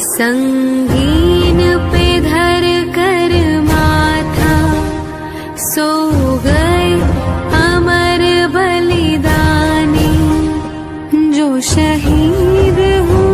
संगीन पे धर कर माथा सो गए अमर बलिदानी जो शहीद हुए।